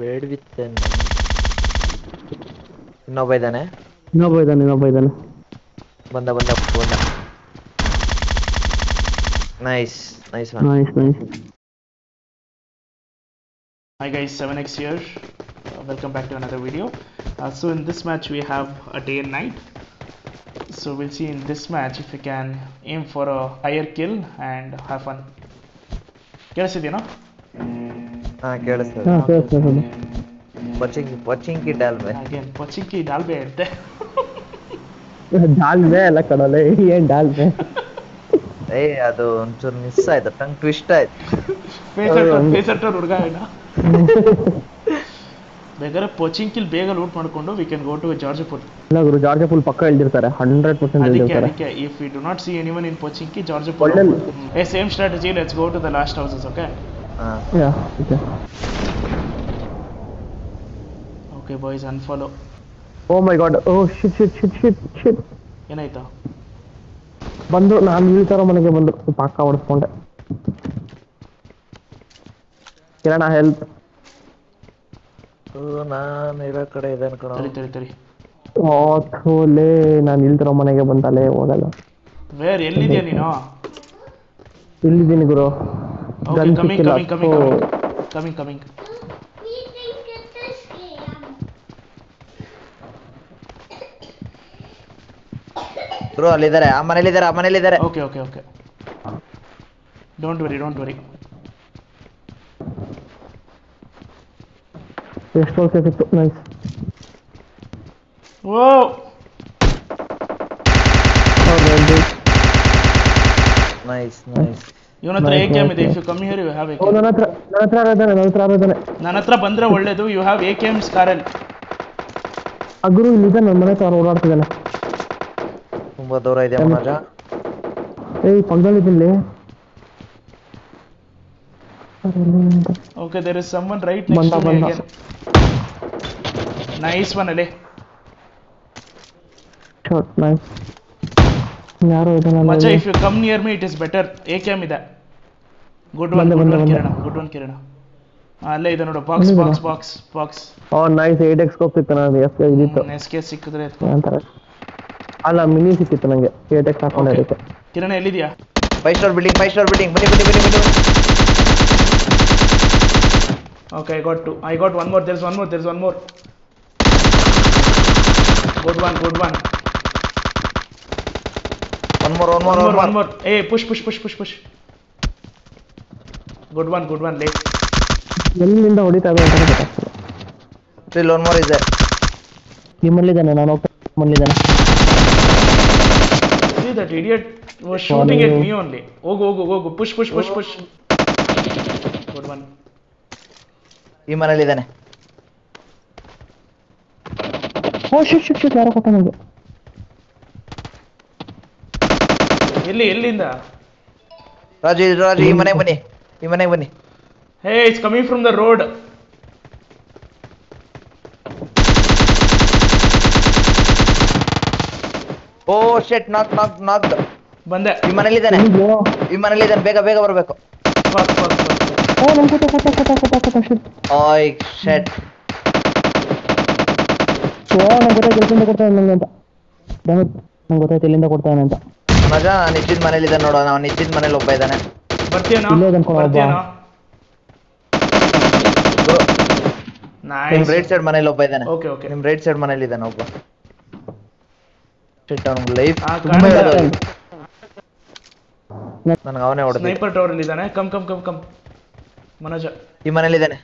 Wait with them. No by the Banda. Nice one. Nice. Hi guys, 7x here. Welcome back to another video. So in this match we have a day and night. So we'll see in this match if we can aim for a higher kill and have fun. Pochinki dalbe ante. Dalbe alla kadale yen dalbe. Hey adu onchu miss aayta tongue twist aayta. Face atta hudga ena. Begare Pochinki bega loot madkondo we can go to Georgiapur. Alla guru Georgiapur pakka eldirtare 100% eldirtare. Adike if we do not see anyone in Pochinki Georgiapur. Hey, same strategy, let's go to the last houses, okay? Yeah, okay. Okay boys, unfollow. Oh my god. Oh shit. Yenaita? Bandu naan ee tara manage bandu pakka odskonde. Kirana help. Oh naan ira kade iden kono. Tari. Oh thole naan ee tara manage bandale hogala. Where ellidiya nino? Illidini guru. Okay, coming. Bro, I'm an elidare. Okay. Don't worry. Yes, perfect. Nice. Whoa! Oh, nice. You know, AKM is there. If you come here, you have AKM. Oh, Nanatra bandra olledu, you have AKM Scarrel. Aguru illida namane tar odaartidana. Tumba dora ide manaja. Hey, pagdali bille. Okay, there is someone right next to me again. Nice one, Ale. Shot, nice. Macha, if you come near me, it is better. AKM ida. Good one, Kirana. Alla ida nodu box. Oh, nice 8x scope ikana FK idittu. SK sikkudre edko antara. Alla mini sikkittu nange 8x hakonde irutte. Kirana ellidiya? 5 star building. Bani. Okay, I got two. I got one more. There's one more. Good one. One more. Hey, push. Good one. Late. Yellinda oditadu anta gottaagilla. Still one more is there. Nimmali idana nanu nimmali idana. See that idiot was shooting at me only. Go. Push. Good one. Ee manali idane. Oh shit yara kottana nige. ಎಲ್ಲಿಂದ ರಾಜು ಈ ಮನೆ ಬನ್ನಿ hey it's coming from the road oh shut ನಾಕ್ ಬಂದೆ ಈ ಮನೆಯಲ್ಲಿ ಇದ್ದಾನೆ ಬೇಗ ಬರಬೇಕು ಓ ನನ್ ಕಟ ಶಟ್ ಓಯ್ ಶಟ್ ಓ ನನ್ ಕಟ ಗೆಲ್ಸಿಂದ ಕೊಡ್ತಾನೆ ಅಂತ ಡ್ಯಾಮೇಜ್ ನನ್ ಗೊತ್ತಾಯ್ತು ಇಲ್ಲಿಂದ ಕೊಡ್ತಾನೆ ಅಂತ ಮಜಾ ನಿಶ್ಚಿತ್ ಮನೇಲಿ ಇದ್ದಾನೆ ನೋಡೋಣ ಅವನು ನಿಶ್ಚಿತ್ ಮನೇಲಿ ಒಬ್ಬ ಇದ್ದಾನೆ ಬರ್ತೀಯಾ ನೈಸ್ ನಿಮ್ ರೈಟ್ ಸೈಡ್ ಮನೇಲಿ ಒಬ್ಬ ಇದ್ದಾನೆ ಶಟ್ ಅವನು ಲೈಫ್ ತುಂಬಾ ಇರೋದು ನನಗೆ ಅವನೇ ಹೊಡೆದ ಸ್ನೈಪರ್ ಟವರ್ ಅಲ್ಲಿ ಇದ್ದಾನೆ ಕಮ್ ಮನೋಜ ಈ ಮನೇಲಿ ಇದ್ದಾನೆ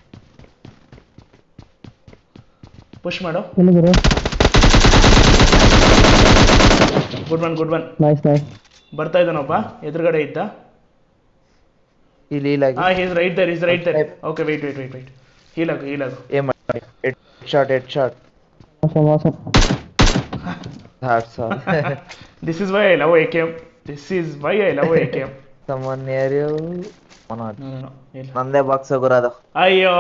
ಪುಶ್ ಮಾಡು ಗುಡ್ ಒನ್ ನೈಸ್ ಬರ್ತಾ ಇದಾನಪ್ಪ ಎದುರುಗಡೆ ಇದ್ದ ಇಲ್ಲಿ ಹೀಲ್ ಆಗಿ he is right there okay wait heal ಆಗು ಏನ್ ಮಾಡಿ head shot awesome that's all this is why I love AKM someone near you or not ನಂದೇ ಬಾಕ್ಸ್ ಗುರಾದೋ ಅಯ್ಯೋ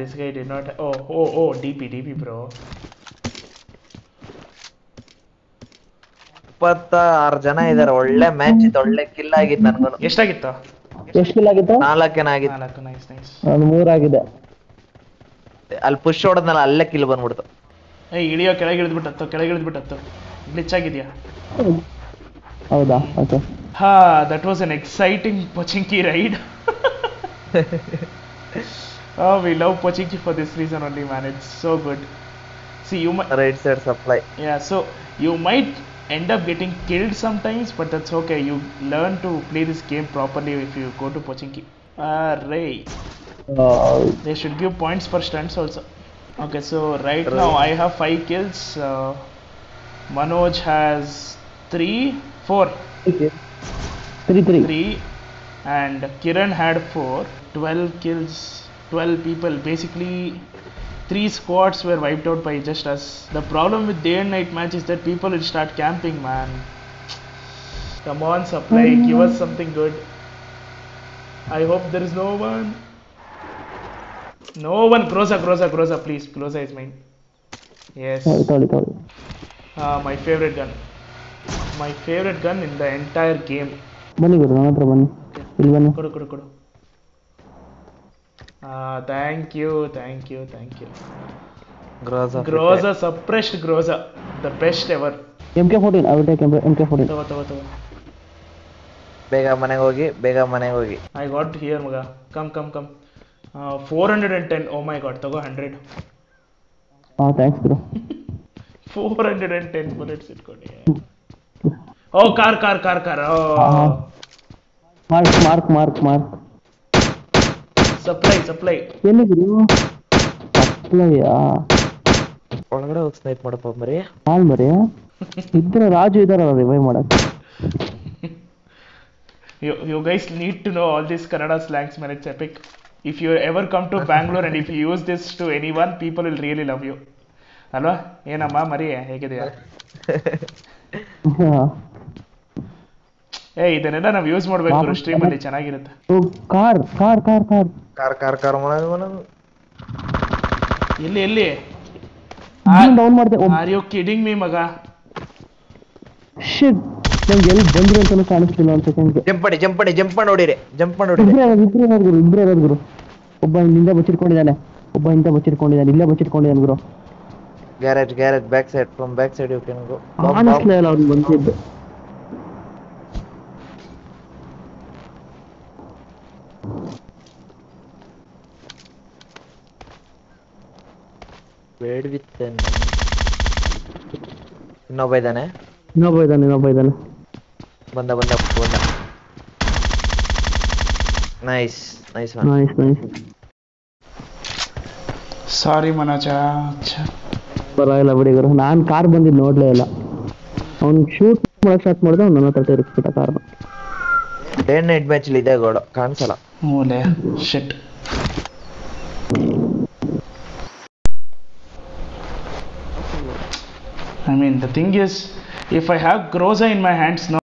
this guy did not oh DP bro 26 ಜನ ಇದ್ದಾರೆ ಒಳ್ಳೆ match ಇತ್ತು ಒಳ್ಳೆ ಕಿಲ್ ಆಗಿತ್ತು ನನಗೆ ಎಷ್ಟಾಗಿತ್ತು ಎಷ್ಟು ಮಿಲ್ ಆಗಿತ್ತು? 4 ಏನ ಆಗಿತ್ತು? 4 ನೈಸ್ ನೈಸ್. ಒಂದು 3 ಆಗಿದೆ. ಅಲ್ಲಿ ಪುಶ್ ಹೊಡೆದನಲ್ಲ ಅಲ್ಲೇ ಕಿಲ್ ಬಂದ್ಬಿಡ್ತು. ಏ ಇಳಿಯೋ ಕೆಳಗೆ ಇಳಿದ್ಬಿಟ್ಟು ಅತ್ತು, ಕೆಳಗೆ ಇಳಿದ್ಬಿಟ್ಟು ಅತ್ತು. ಗ್ಲಿಚ್ ಆಗಿದ್ಯಾ? ಹೌದಾ? ಓಕೆ. ಹಾ, that was an exciting Pochinki ride. Oh, we love Pochinki for this reason only, man. It's so good. See, you might right side supply. Yeah, so you might end up getting killed sometimes, but that's okay. You learn to play this game properly if you go to Pochinki. Alright. They should give points for stunts also. Okay, so right now I have 5 kills. Manoj has 3, 4. Okay. 3. And Kiran had 4. 12 kills, 12 people. Basically, 3 squads were wiped out by just us. The problem with day and night match is that people will start camping, man. Come on, Supply, give us something good. I hope there is no one. No one. Groza, please. Groza is mine. Yes. My favorite gun. My favorite gun in the entire game. Bani. Thank you. Groza suppressed Groza, the best ever. MK14, I will take MK14. Tava. Bega manenge hogi. I got here maga. Come. 410. Oh my god, tago 100. Oh, thanks bro. 410 bullets it got. Yeah. Oh, car. Oh. Mark. Supply. Yelli bro. Supply ya. Orangada hook snipe madappa mari. Haal mari. Idra Raju idara revive madak. You guys need to know all these Kannada slangs, man. It's epic. If you ever come to Bangalore and if you use this to anyone, people will really love you. Alva? Enamma mari hegideya? ಏ ಇದನ್ನೆಲ್ಲ ನಾವು use ಮಾಡಬೇಕು ಗುರು, stream ಅಲ್ಲಿ ಚೆನ್ನಾಗಿರುತ್ತೆ. Car ಮಾಡೋದು ಎಲ್ಲಿ down ಮಾಡ್ದೆ. Are you kidding me ಮಗ? ಶಿಟ್, ನನಗೆ ಎಲ್ಲಿ ಬಂದ್ರು ಅಂತಾನೆ ಕಾಣಿಸ್ತಿಲ್ಲ ಒಂದು ಸೆಕೆಂಡ್. ಜಂಪ್ ಮಾಡಿ ನೋಡಿರಿ. ಇಬ್ರು ಇರೋದು ಗುರು. ಒಬ್ಬ ಹಿಂದೆ ಬಚ್ಚಿಟ್ಕೊಂಡಿದ್ದಾನೆ, ಇಲ್ಲೇ ಬಚ್ಚಿಟ್ಕೊಂಡಿದ್ದಾನೆ ಗುರು. Garage back side you can go. ಕಾಣಿಸ್ಲೇ ಇಲ್ಲ ಅವ್ನು ಬಂದಿದ್ದು. ಬೇಡ್ ವಿತ್ ಇನ್ನೊಬ್ಬ ಇದ್ದಾನೆ. ಬಂದ. ನೈಸ್. ಸಾರಿ ಮನೋಜ, ಬರಲ್ಲ ಬಿಡಿ ಗುರು. ನಾನು ಕಾರ್ ಬಂದಿದ್ದು ನೋಡ್ಲೇ ಇಲ್ಲ. ಅವ್ನು ಶೂಟ್ ಮಾಡಕ್ಕೆ ಸ್ಟಾರ್ಟ್ ಮಾಡಿದ, ಅವ್ನು ನನ್ನ ಹತ್ರ ತಿರುಗಿಸ್ಬಿಟ್ಟ ಕಾರ್. ಡೇ ನೈಟ್ ಮ್ಯಾಚ್ ಇದೆ ಗೋಡ ಕಾಣಿಸಲ್ಲ. ಓಲೆ shit. I mean, the thing is, if I have Groza in my hands now,